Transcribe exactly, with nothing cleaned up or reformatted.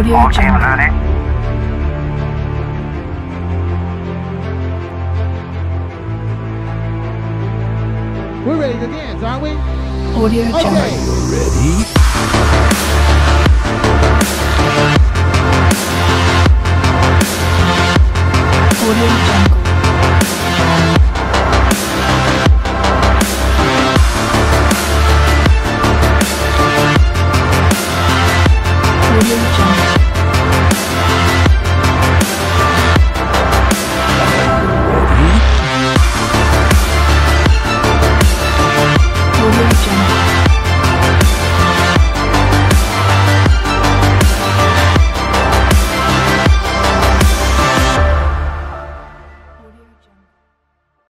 audio jungle. We're ready to dance, aren't we? Audio okay. jungle. Ready? Audio jungle. Audio jungle.